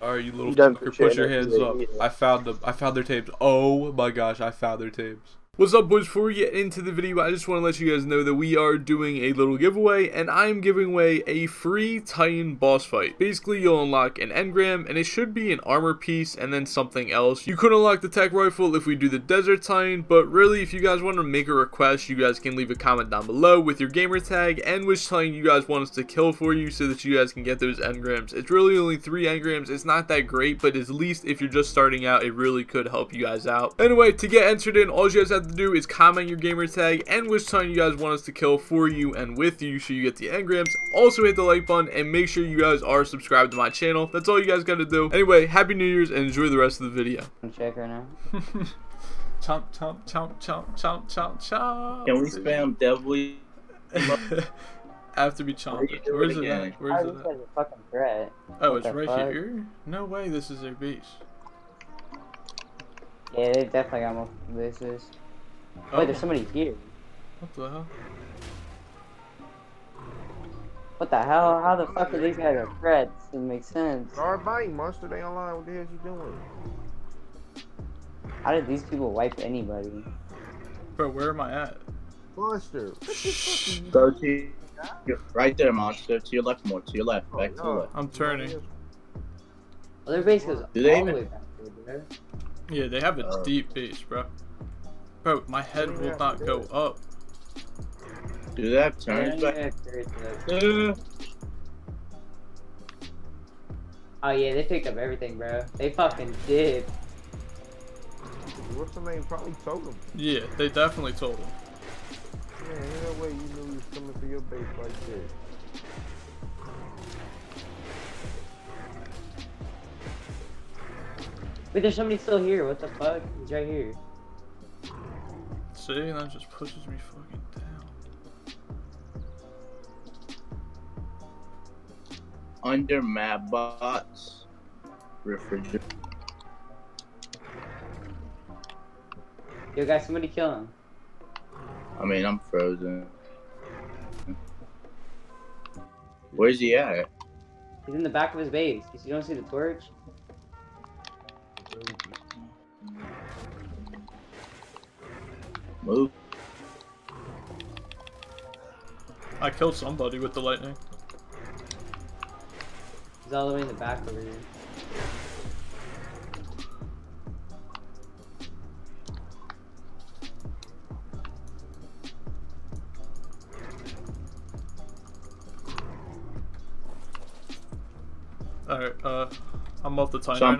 All right, you little fucker, put your hands up. I found them. I found their tapes. Oh my gosh, I found their tapes. What's up, boys? Before we get into the video, I just want to let you guys know that we are doing a little giveaway, and I'm giving away a free Titan boss fight. Basically, you'll unlock an engram, and it should be an armor piece and then something else. You could unlock the tech rifle if we do the desert Titan, but really, if you guys want to make a request, you guys can leave a comment down below with your gamer tag and which Titan you guys want us to kill for you so that you guys can get those engrams. It's really only 3 engrams. It's not that great, but at least if you're just starting out, it really could help you guys out. Anyway, to get entered in, all you guys have to do is comment your gamer tag and which Titan you guys want us to kill for you and with you so you get the engrams. Also hit the like button and make sure you guys are subscribed to my channel. That's all you guys gotta do. Anyway, happy New Year's and enjoy the rest of the video. Check right now. Chomp chomp chomp chomp chomp chomp chomp. Can we spam devil? I have to be chomping. Where's it at? Where's it at? Fucking threat. Oh, it's right here? No way this is their base. Yeah, they definitely got more bases. Oh. Wait, there's somebody here. What the hell? What the hell? How the fuck are these guys a threat? Doesn't make sense. Alright, monster, they online. What the hell you doing? How did these people wipe anybody? Bro, where am I at? Monster. Go to right there, monster. To your left, more. To your left. Back to the left. I'm turning. Well, their base goes all the way back there. Yeah, they have a deep base, bro. Bro, my head will not go up. Do that turn back. Oh yeah, they picked up everything, bro. They fucking did. What's the name? Probably told them. Yeah, they definitely told them. Yeah, ain't no way you knew he was coming for your base like this. Wait, there's somebody still here. What the fuck? He's right here. See, that just pushes me fucking down. Under map bots. Refrigerator. Yo, guys, somebody kill him. I mean, I'm frozen. Where's he at? He's in the back of his base. You don't see the torch? Move. I killed somebody with the lightning. He's all the way in the back over here. Alright, I'm off the time. So I'm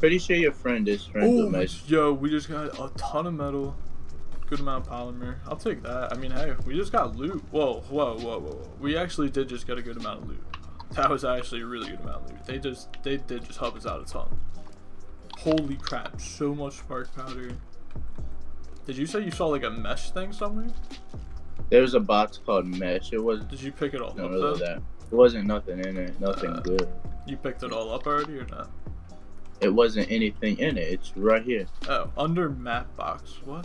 pretty sure your friend is random. Oh, yo, we just got a ton of metal, good amount of polymer. I'll take that. I mean, hey, we just got loot. Whoa, whoa, whoa, whoa! We actually did just get a good amount of loot. That was actually a really good amount of loot. They did just help us out a ton. Holy crap! So much spark powder. Did you say you saw like a mesh thing somewhere? There was a box called mesh. It was. Did you pick it all up though? There wasn't nothing in it. Nothing good. You picked it all up already or not? It wasn't anything in it. It's right here. Oh, under map box. What?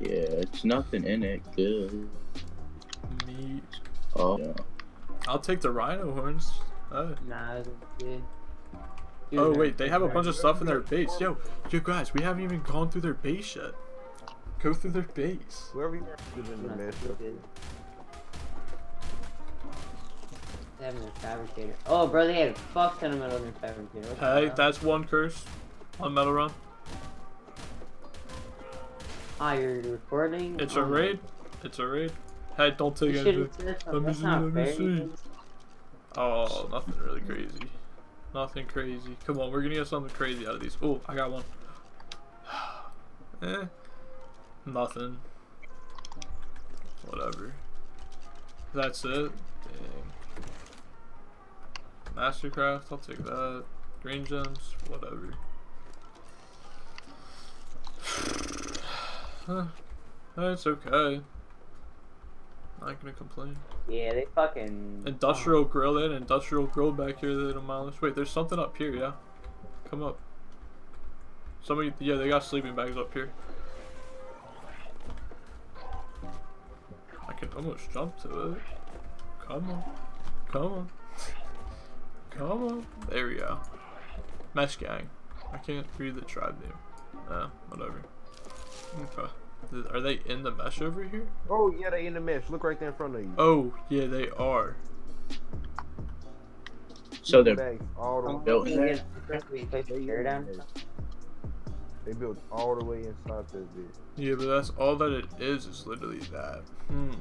Yeah, it's nothing in it. Good. Meat. Oh. Yeah. I'll take the rhino horns. Oh. Nah, that's good. Oh wait, they have a bunch of stuff in their base. Yo, guys, we haven't even gone through their base yet. Go through their base. Where are we? Having a fabricator. Oh, bro, they had a fuck ton of metal in their fabricator. What's that's one curse on Metal Run. Ah, you're recording? It's a raid. It's a raid. Hey, don't take it. Let me see. Oh, nothing really crazy. Nothing crazy. Come on, we're gonna get something crazy out of these. Oh, I got one. Eh. Nothing. Whatever. That's it. Dang. Mastercraft, I'll take that. Green gems, whatever. It's okay. Not gonna complain. Yeah, they fucking. Industrial grill in, industrial grill back here they demolished. Wait, there's something up here, yeah? Come up. Somebody, yeah, they got sleeping bags up here. I can almost jump to it. Come on. Come on. comma. There we go. Mesh gang. I can't read the tribe name. Whatever. Okay. Are they in the mesh over here? Oh yeah, they in the mesh. Look right there in front of you. Oh yeah, they are. So they're all built in there. They built all the way inside this bit. Yeah, but that's all that it is. It's literally that. Hmm.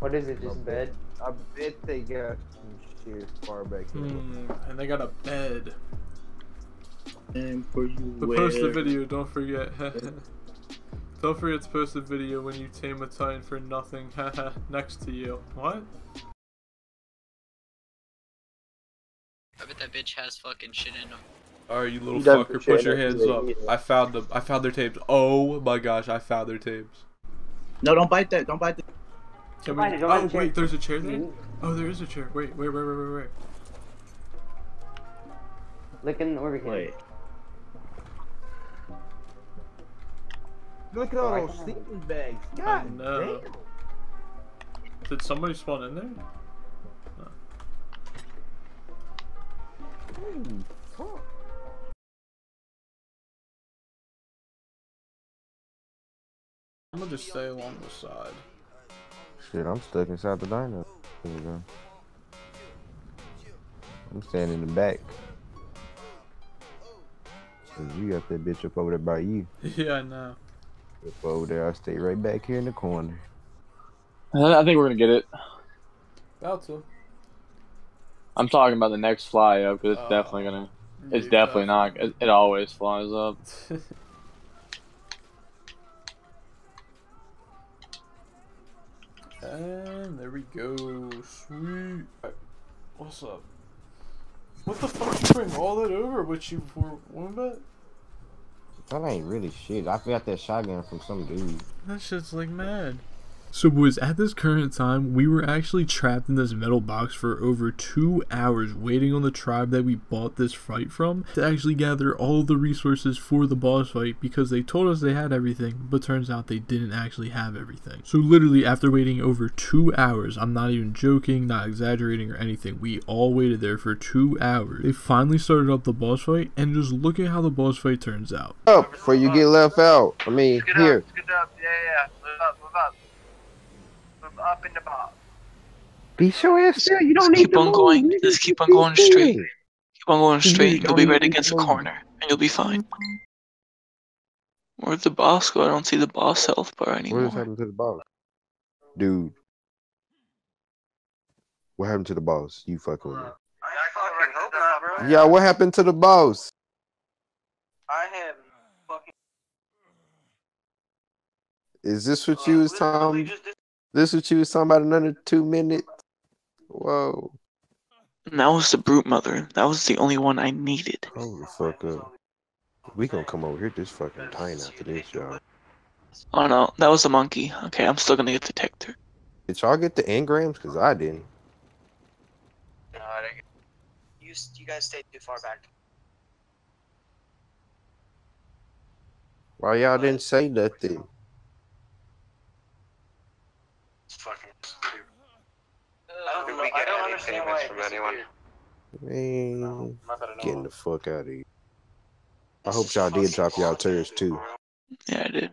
What is it? Just bed? I bet they got some shit far back here. And they got a bed. And for you, but post the video. Don't forget. Don't forget to post a video when you tame a titan for nothing, haha, next to you. What? I bet that bitch has fucking shit in him. Alright, you little fucker, put your hands up. I found them. I found their tapes. Oh my gosh, I found their tapes. No, don't bite that. Don't bite that. Can we... Oh, wait, there's a chair there? Oh, there is a chair. Wait, wait, wait, wait, wait, wait. Look in the order can. Wait. Look at all those sleeping bags. God damn. Did somebody spawn in there? No. Ooh, cool. I'm gonna just stay along the side. Shit, I'm stuck inside the diner. Here we go. I'm standing in the back. Cause you got that bitch up over there by you. Yeah, I know. If over there, I stay right back here in the corner. I think we're gonna get it. About to. I'm talking about the next fly up, because it's definitely gonna. It's definitely not. It always flies up. And there we go. Sweet. Right. What's up? What the fuck? You bring all that over with you for one bet? That ain't really shit. I forgot that shotgun from some dude. That shit's like mad. So boys, at this current time, we were actually trapped in this metal box for over 2 hours waiting on the tribe that we bought this fight from to actually gather all the resources for the boss fight, because they told us they had everything, but turns out they didn't actually have everything. So literally after waiting over 2 hours, I'm not even joking, not exaggerating or anything, we all waited there for 2 hours. They finally started up the boss fight, and just look at how the boss fight turns out. Oh, before you get left out, I mean, here. Up. Yeah, yeah, move up, move up. Up in the box. Be sure ass there. You don't need to keep on going. Just keep on going straight. Keep on going straight. You'll be right against the corner, and you'll be fine. Where'd the boss go? I don't see the boss health bar anymore. What happened to the boss, dude? What happened to the boss? You fuck with me. Yeah, what happened to the boss? I have fucking. Is this what you was talking? This what you was talking about in under 2 minutes? Whoa. And that was the brute mother. That was the only one I needed. Holy fuck up. We gonna come over here this fucking time after this, y'all. Oh no, that was the monkey. Okay, I'm still gonna get the detector. Did y'all get the engrams? Cause I didn't. No, I didn't. You guys stayed too far back. Why y'all didn't say nothing? Fucking stupid. I don't understand why from anyone. Man, no, getting the fuck out of here. I hope y'all did drop y'all tears too. Yeah, I did.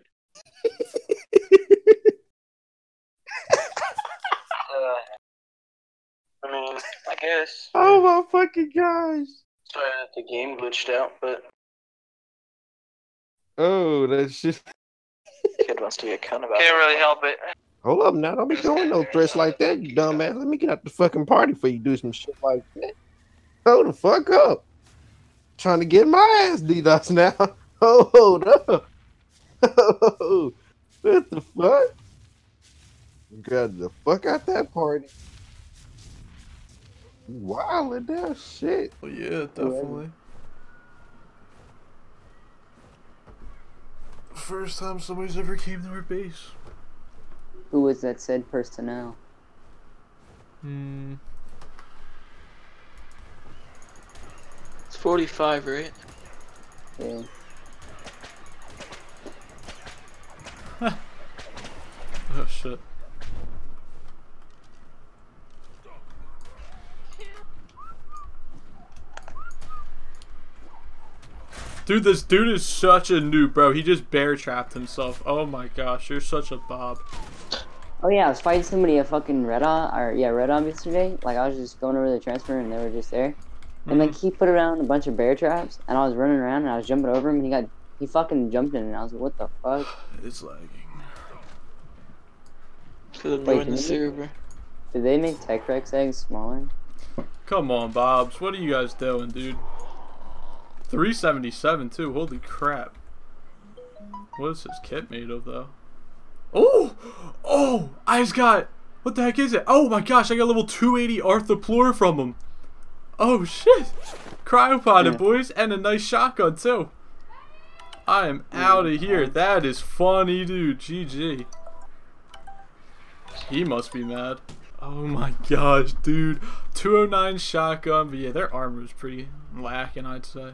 I mean, I guess. Oh my fucking gosh! Sorry that the game glitched out, but. Oh, that's just. Kid wants to be a cunt about. Can't really help it. Hold up now, don't be doing no threats like that, you dumbass. Let me get out the fucking party before you do some shit like that. Hold the fuck up. Trying to get my ass DDoS now. Oh, hold up. Oh, what the fuck? Got the fuck out that party. Wild at that shit. Oh yeah, definitely. First time somebody's ever came to our base. Who was that said personnel? Hmm. It's 45, right? Yeah. Oh shit. Dude, this dude is such a noob, bro. He just bear trapped himself. Oh my gosh, you're such a bob. Oh yeah, I was fighting somebody at fucking Red On yesterday. Like, I was just going over the transfer and they were just there. And like, he put around a bunch of bear traps and I was running around and I was jumping over him and he fucking jumped in and I was like, what the fuck? It's lagging. Wait, the server. Did they make Techrex eggs smaller? Come on, Bobs. What are you guys doing, dude? 377 too. Holy crap. What is this kit made of, though? Oh! Oh! I just got... What the heck is it? Oh my gosh, I got level 280 Arthroplure from him. Oh shit! Cryopod it, boys, and a nice shotgun too. I am out of here. That is funny, dude. GG. He must be mad. Oh my gosh, dude. 209 shotgun, but yeah, their armor is pretty lacking, I'd say.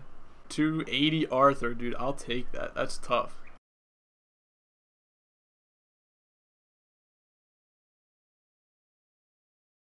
280 Arthur, dude. I'll take that. That's tough.